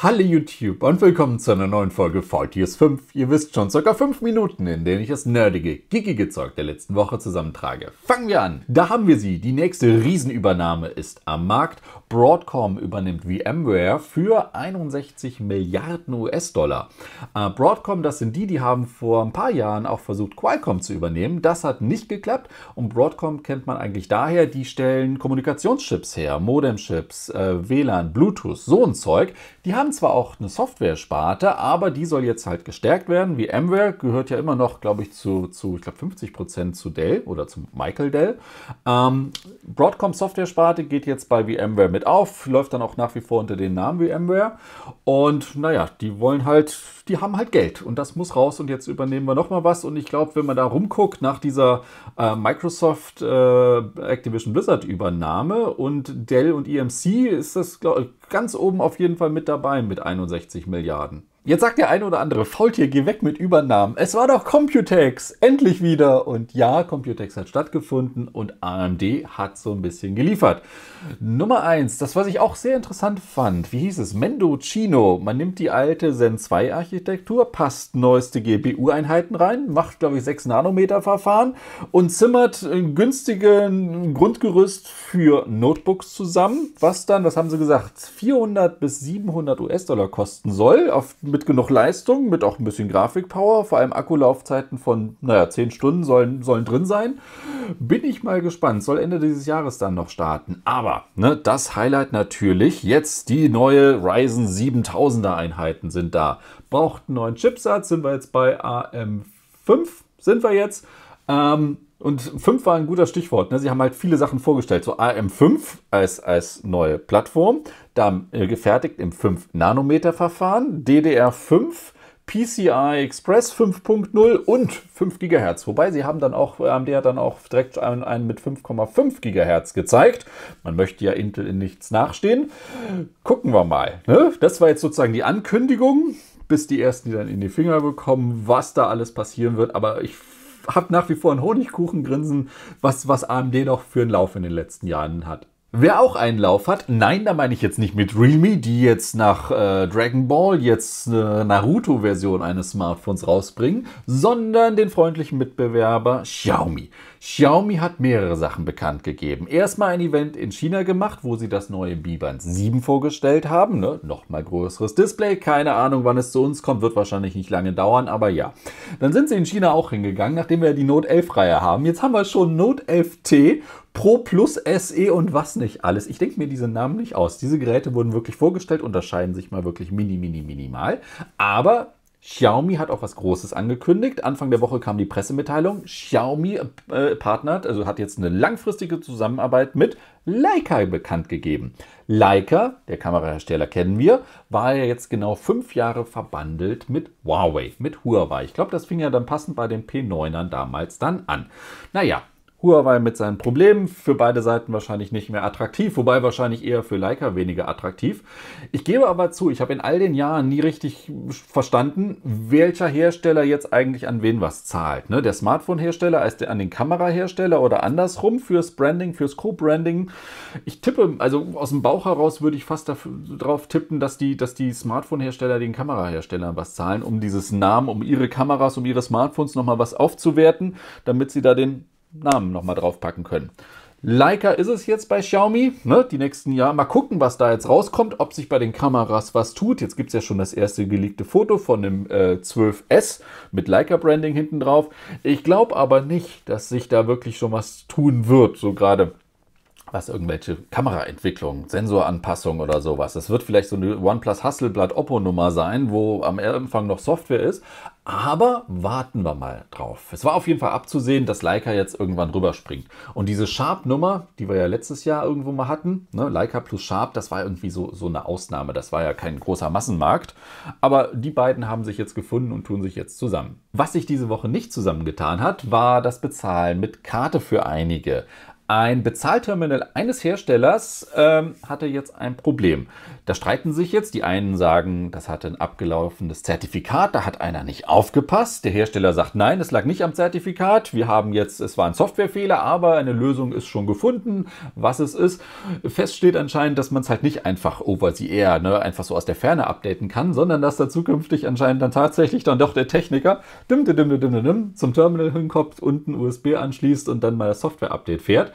Hallo YouTube und willkommen zu einer neuen Folge Faultiers Fünf. Ihr wisst schon, ca. 5 Minuten, in denen ich das nerdige, geekige Zeug der letzten Woche zusammentrage. Fangen wir an! Da haben wir sie. Die nächste Riesenübernahme ist am Markt. Broadcom übernimmt VMware für 61 Milliarden US-Dollar. Broadcom, das sind die, die haben vor ein paar Jahren auch versucht, Qualcomm zu übernehmen. Das hat nicht geklappt und Broadcom kennt man eigentlich daher, die stellen Kommunikationschips her, Modemchips, WLAN, Bluetooth, so ein Zeug. Die haben zwar auch eine Software-Sparte, aber die soll jetzt halt gestärkt werden. VMware gehört ja immer noch, glaube ich, zu 50% zu Dell oder zu Michael Dell. Broadcom Software-Sparte geht jetzt bei VMware mit auf, läuft dann auch nach wie vor unter dem Namen VMware. Und naja, die haben halt Geld und das muss raus und jetzt übernehmen wir nochmal was. Und ich glaube, wenn man da rumguckt nach dieser Microsoft Activision Blizzard Übernahme und Dell und EMC, ist das, glaube ich, ganz oben auf jeden Fall mit dabei mit 61 Milliarden. Jetzt sagt der eine oder andere, Faultier, geh weg mit Übernahmen. Es war doch Computex, endlich wieder. Und ja, Computex hat stattgefunden und AMD hat so ein bisschen geliefert. Nummer 1, das, was ich auch sehr interessant fand, wie hieß es? Mendocino. Man nimmt die alte Zen 2 Architektur, passt neueste GPU-Einheiten rein, macht, glaube ich, 6-Nanometer-Verfahren und zimmert ein günstiges Grundgerüst für Notebooks zusammen, was dann, was haben sie gesagt, 400 bis 700 US-Dollar kosten soll, mit genug Leistung, mit auch ein bisschen Grafikpower, vor allem Akkulaufzeiten von, naja, 10 Stunden sollen drin sein. Bin ich mal gespannt, soll Ende dieses Jahres dann noch starten. Aber, ne, das Highlight natürlich, jetzt die neue Ryzen 7000er Einheiten sind da. Braucht einen neuen Chipsatz, sind wir jetzt bei AM5, sind wir jetzt. Und 5 war ein guter Stichwort, ne? Sie haben halt viele Sachen vorgestellt. So AM5 als neue Plattform, dann gefertigt im 5-Nanometer-Verfahren, DDR5, PCI Express 5.0 und 5 GHz. Wobei sie haben dann auch, AMD hat dann auch direkt einen mit 5,5 GHz gezeigt. Man möchte ja Intel in nichts nachstehen. Gucken wir mal, ne? Das war jetzt sozusagen die Ankündigung, bis die ersten, die dann in die Finger bekommen, was da alles passieren wird. Aber ich habe nach wie vor ein Honigkuchengrinsen, was AMD noch für einen Lauf in den letzten Jahren hat. Wer auch einen Lauf hat, nein, da meine ich jetzt nicht mit Realme, die jetzt nach Dragon Ball jetzt eine Naruto-Version eines Smartphones rausbringen, sondern den freundlichen Mitbewerber Xiaomi. Xiaomi hat mehrere Sachen bekannt gegeben. Erstmal ein Event in China gemacht, wo sie das neue Mi Band 7 vorgestellt haben. Ne? Nochmal größeres Display, keine Ahnung, wann es zu uns kommt, wird wahrscheinlich nicht lange dauern, aber ja. Dann sind sie in China auch hingegangen, nachdem wir die Note 11-Reihe haben. Jetzt haben wir schon Note 11T, Pro Plus, SE und was nicht alles. Ich denke mir diese Namen nicht aus. Diese Geräte wurden wirklich vorgestellt, unterscheiden sich mal wirklich minimal. Aber Xiaomi hat auch was Großes angekündigt. Anfang der Woche kam die Pressemitteilung. Xiaomi partnert, also hat jetzt eine langfristige Zusammenarbeit mit Leica bekannt gegeben. Leica, der Kamerahersteller kennen wir, war ja jetzt genau 5 Jahre verbandelt mit Huawei. Ich glaube, das fing ja dann passend bei den P9ern damals dann an. Naja. Huawei mit seinen Problemen, für beide Seiten wahrscheinlich nicht mehr attraktiv, wobei wahrscheinlich eher für Leica weniger attraktiv. Ich gebe aber zu, ich habe in all den Jahren nie richtig verstanden, welcher Hersteller jetzt eigentlich an wen was zahlt. Ne? Der Smartphone-Hersteller als an den Kamerahersteller oder andersrum fürs Branding, fürs Co-Branding. Ich tippe, also aus dem Bauch heraus würde ich fast darauf tippen, dass die Smartphone-Hersteller den Kameraherstellern was zahlen, um dieses Namen, um ihre Kameras, um ihre Smartphones nochmal was aufzuwerten, damit sie da den Namen nochmal draufpacken können. Leica ist es jetzt bei Xiaomi, ne? Die nächsten Jahre. Mal gucken, was da jetzt rauskommt, ob sich bei den Kameras was tut. Jetzt gibt es ja schon das erste geleakte Foto von dem 12S mit Leica-Branding hinten drauf. Ich glaube aber nicht, dass sich da wirklich schon was tun wird, so gerade was irgendwelche Kameraentwicklung, Sensoranpassung oder sowas. Es wird vielleicht so eine OnePlus Hasselblad Oppo-Nummer sein, wo am Anfang noch Software ist. Aber warten wir mal drauf. Es war auf jeden Fall abzusehen, dass Leica jetzt irgendwann rüberspringt. Und diese Sharp-Nummer, die wir ja letztes Jahr irgendwo mal hatten, ne, Leica plus Sharp, das war irgendwie so eine Ausnahme. Das war ja kein großer Massenmarkt. Aber die beiden haben sich jetzt gefunden und tun sich jetzt zusammen. Was sich diese Woche nicht zusammengetan hat, war das Bezahlen mit Karte für einige. Ein Bezahlterminal eines Herstellers hatte jetzt ein Problem. Da streiten sich jetzt. Die einen sagen, das hatte ein abgelaufenes Zertifikat. Da hat einer nicht aufgepasst. Der Hersteller sagt, nein, es lag nicht am Zertifikat. Wir haben jetzt, es war ein Softwarefehler, aber eine Lösung ist schon gefunden, was es ist. Fest steht anscheinend, dass man es halt nicht einfach over the air, ne, einfach so aus der Ferne updaten kann, sondern dass da zukünftig anscheinend dann tatsächlich dann doch der Techniker zum Terminal hinkommt und einen USB anschließt und dann mal das Software-Update fährt.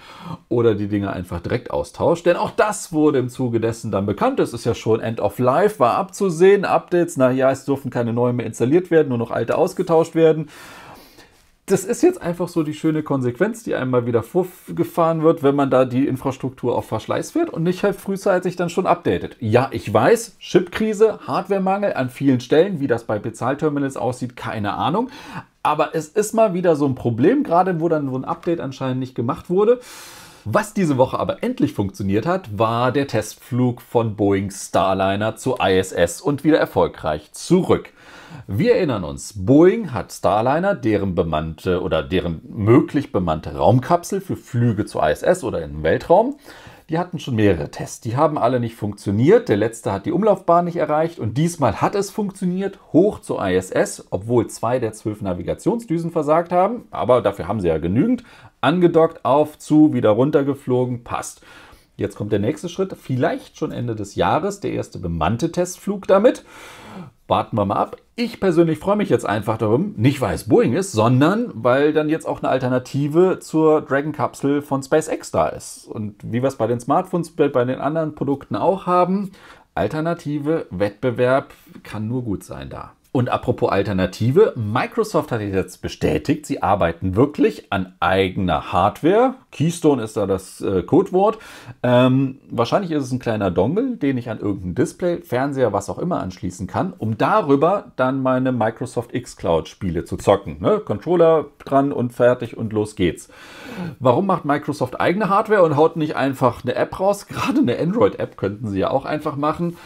Oder die Dinge einfach direkt austauscht. Denn auch das wurde im Zuge dessen dann bekannt. Es ist ja schon End of Life, war abzusehen. Updates, naja, es durften keine neuen mehr installiert werden, nur noch alte ausgetauscht werden. Das ist jetzt einfach so die schöne Konsequenz, die einmal wieder vorgefahren wird, wenn man da die Infrastruktur auf Verschleiß fährt und nicht halt frühzeitig dann schon updatet. Ja, ich weiß, Chipkrise, Hardwaremangel an vielen Stellen, wie das bei Bezahlterminals aussieht, keine Ahnung. Aber es ist mal wieder so ein Problem, gerade wo dann so ein Update anscheinend nicht gemacht wurde. Was diese Woche aber endlich funktioniert hat, war der Testflug von Boeing Starliner zur ISS und wieder erfolgreich zurück. Wir erinnern uns, Boeing hat Starliner, deren bemannte oder deren möglich bemannte Raumkapsel für Flüge zur ISS oder in den Weltraum. Die hatten schon mehrere Tests, die haben alle nicht funktioniert, der letzte hat die Umlaufbahn nicht erreicht und diesmal hat es funktioniert, hoch zur ISS, obwohl 2 der 12 Navigationsdüsen versagt haben, aber dafür haben sie ja genügend, angedockt, auf, zu, wieder runtergeflogen, passt. Jetzt kommt der nächste Schritt, vielleicht schon Ende des Jahres, der erste bemannte Testflug damit. Warten wir mal ab. Ich persönlich freue mich jetzt einfach darum, nicht weil es Boeing ist, sondern weil dann jetzt auch eine Alternative zur Dragon-Kapsel von SpaceX da ist. Und wie wir es bei den Smartphones, bei den anderen Produkten auch haben, Alternative, Wettbewerb kann nur gut sein da. Und apropos Alternative, Microsoft hat jetzt bestätigt, sie arbeiten wirklich an eigener Hardware. Keystone ist da das Codewort. Wahrscheinlich ist es ein kleiner Dongle, den ich an irgendein Display, Fernseher, was auch immer anschließen kann, um darüber dann meine Microsoft X-Cloud-Spiele zu zocken. Ne? Controller dran und fertig und los geht's. Warum macht Microsoft eigene Hardware und haut nicht einfach eine App raus? Gerade eine Android-App könnten sie ja auch einfach machen.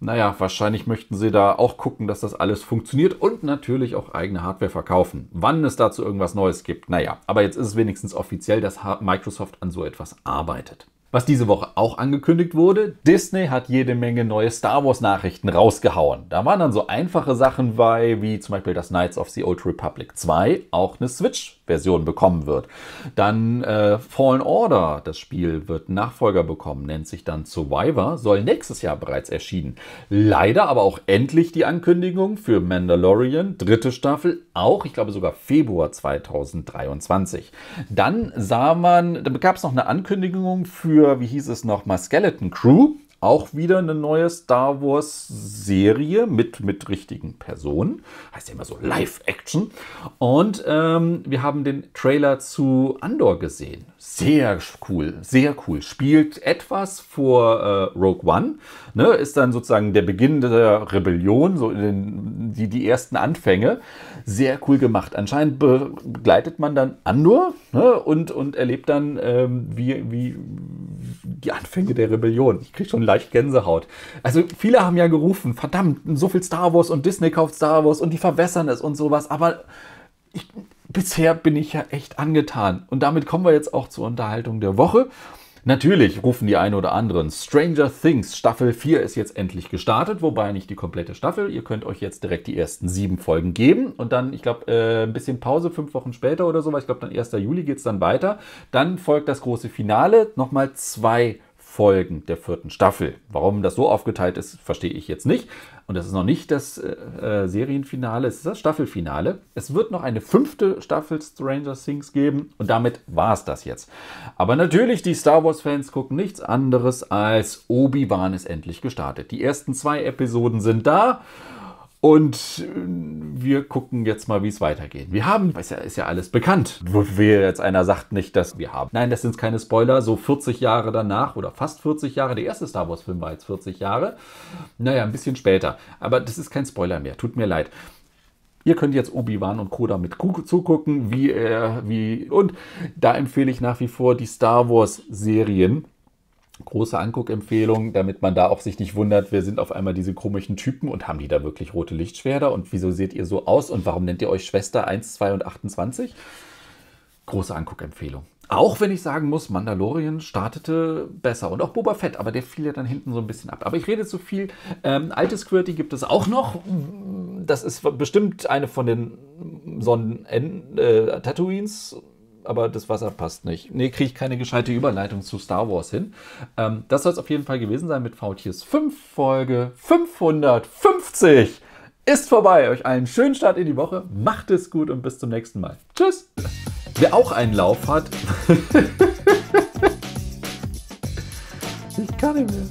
Naja, wahrscheinlich möchten sie da auch gucken, dass das alles funktioniert und natürlich auch eigene Hardware verkaufen. Wann es dazu irgendwas Neues gibt, naja. Aber jetzt ist es wenigstens offiziell, dass Microsoft an so etwas arbeitet. Was diese Woche auch angekündigt wurde, Disney hat jede Menge neue Star Wars Nachrichten rausgehauen. Da waren dann so einfache Sachen bei, wie zum Beispiel, dass Knights of the Old Republic 2 auch eine Switch-Version bekommen wird. Dann Fallen Order, das Spiel, wird einen Nachfolger bekommen, nennt sich dann Survivor, soll nächstes Jahr bereits erschienen. Leider aber auch endlich die Ankündigung für Mandalorian, dritte Staffel, auch, ich glaube sogar Februar 2023. Dann sah man, da gab es noch eine Ankündigung für, wie hieß es nochmal, Skeleton Crew, auch wieder eine neue Star Wars Serie mit richtigen Personen, heißt ja immer so Live-Action, und wir haben den Trailer zu Andor gesehen, sehr cool, spielt etwas vor Rogue One, ne? Ist dann sozusagen der Beginn der Rebellion, so die ersten Anfänge, sehr cool gemacht. Anscheinend begleitet man dann Andor, ne? und erlebt dann wie die Anfänge der Rebellion. Ich kriege schon leicht Gänsehaut. Also viele haben ja gerufen, verdammt, so viel Star Wars und Disney kauft Star Wars und die verwässern es und sowas. Aber bisher bin ich ja echt angetan. Und damit kommen wir jetzt auch zur Unterhaltung der Woche. Natürlich rufen die einen oder anderen. Stranger Things Staffel 4 ist jetzt endlich gestartet, wobei nicht die komplette Staffel. Ihr könnt euch jetzt direkt die ersten 7 Folgen geben und dann, ich glaube, ein bisschen Pause, 5 Wochen später oder so, weil ich glaube, dann 1. Juli geht es dann weiter. Dann folgt das große Finale, nochmal 2 Folgen der 4. Staffel. Warum das so aufgeteilt ist, verstehe ich jetzt nicht. Und das ist noch nicht das Serienfinale, es ist das Staffelfinale. Es wird noch eine 5. Staffel Stranger Things geben und damit war es das jetzt. Aber natürlich, die Star Wars-Fans gucken nichts anderes als Obi-Wan ist endlich gestartet. Die ersten 2 Episoden sind da. Und wir gucken jetzt mal, wie es weitergeht. Wir haben, ist ja alles bekannt. Wer jetzt einer sagt nicht, dass wir haben. Nein, das sind keine Spoiler. So 40 Jahre danach oder fast 40 Jahre. Der erste Star Wars-Film war jetzt 40 Jahre. Naja, ein bisschen später. Aber das ist kein Spoiler mehr. Tut mir leid. Ihr könnt jetzt Obi-Wan und Co. damit zugucken, wie er, wie... Und da empfehle ich nach wie vor die Star Wars-Serien. Große Anguckempfehlung, damit man da auch sich nicht wundert, wer sind auf einmal diese komischen Typen und haben die da wirklich rote Lichtschwerter und wieso seht ihr so aus und warum nennt ihr euch Schwester 1, 2 und 28? Große Anguckempfehlung. Auch wenn ich sagen muss, Mandalorian startete besser und auch Boba Fett, aber der fiel ja dann hinten so ein bisschen ab. Aber ich rede zu viel. Altes QWERTY gibt es auch noch. Das ist bestimmt eine von den Sonnen-Tatooines, aber das Wasser passt nicht. Nee, kriege ich keine gescheite Überleitung zu Star Wars hin. Das soll es auf jeden Fall gewesen sein mit Faultiers 5, Folge 550. Ist vorbei. Euch allen schönen Start in die Woche. Macht es gut und bis zum nächsten Mal. Tschüss. Wer auch einen Lauf hat. Ich kann nicht mehr.